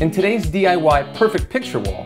In today's DIY Perfect Picture Wall,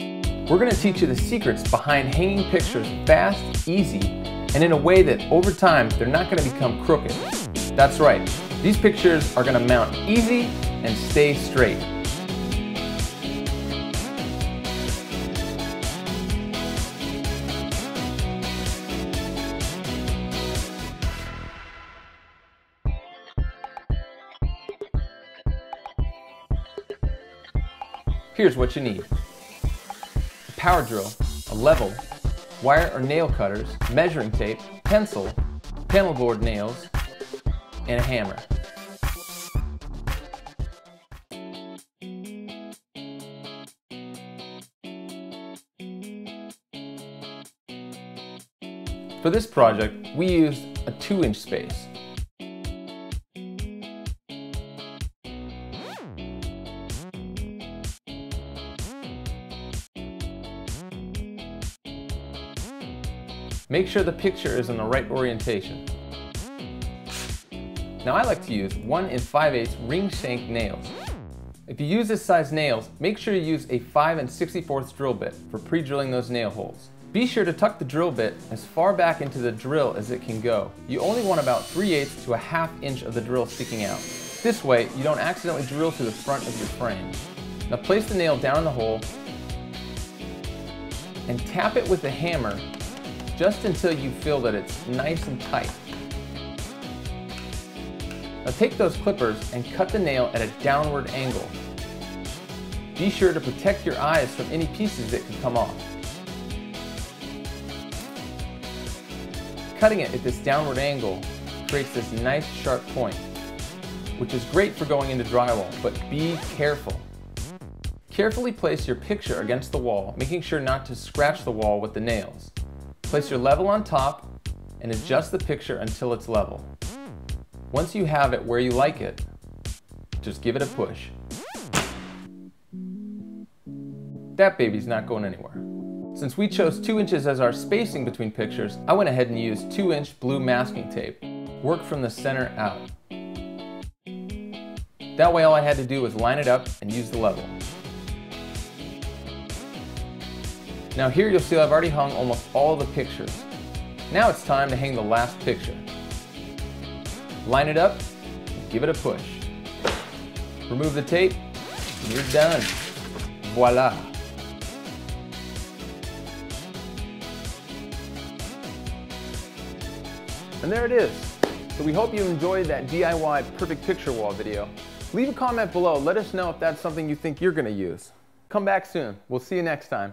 we're going to teach you the secrets behind hanging pictures fast, easy, and in a way that over time they're not going to become crooked. That's right, these pictures are going to mount easy and stay straight. Here's what you need: a power drill, a level, wire or nail cutters, measuring tape, pencil, panel board nails, and a hammer. For this project, we used a 2-inch space. Make sure the picture is in the right orientation. Now I like to use 1 5/8 ring shank nails. If you use this size nails, make sure you use a 5 6/4 drill bit for pre-drilling those nail holes. Be sure to tuck the drill bit as far back into the drill as it can go. You only want about 3/8 to 1/2 inch of the drill sticking out. This way, you don't accidentally drill through the front of your frame. Now place the nail down in the hole and tap it with the hammer just until you feel that it's nice and tight. Now take those clippers and cut the nail at a downward angle. Be sure to protect your eyes from any pieces that could come off. Cutting it at this downward angle creates this nice sharp point, which is great for going into drywall, but be careful. Carefully place your picture against the wall, making sure not to scratch the wall with the nails. Place your level on top and adjust the picture until it's level. Once you have it where you like it, just give it a push. That baby's not going anywhere. Since we chose 2 inches as our spacing between pictures, I went ahead and used 2-inch blue masking tape. Work from the center out. That way all I had to do was line it up and use the level. Now here you'll see I've already hung almost all the pictures. Now it's time to hang the last picture. Line it up, and give it a push. Remove the tape, and you're done. Voila. And there it is. So we hope you enjoyed that DIY Perfect Picture Wall video. Leave a comment below, let us know if that's something you think you're gonna use. Come back soon, we'll see you next time.